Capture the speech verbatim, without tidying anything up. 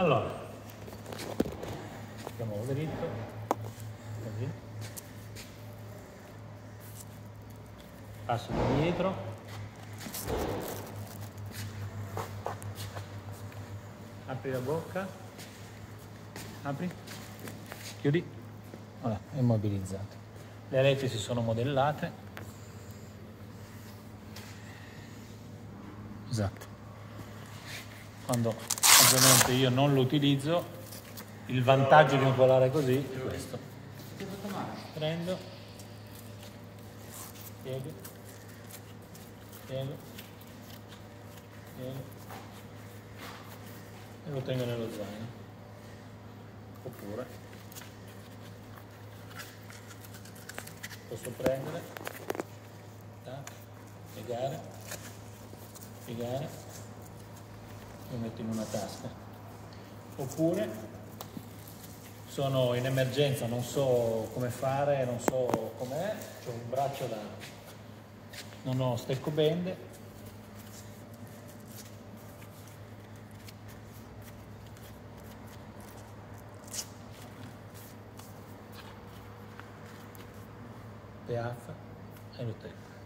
Allora, andiamo dritto, così, passo indietro, apri la bocca, apri, chiudi, allora, è immobilizzato. Le reti si sono modellate, esatto, quando... Ovviamente io non lo utilizzo, il vantaggio di un collare così è questo. Prendo, piego, piego, piego e lo tengo nello zaino. Oppure posso prendere, piegare, piegare. Lo metto in una tasca, oppure sono in emergenza, non so come fare, non so com'è, ho un braccio da, non ho steccobende, piaffa e lo tengo.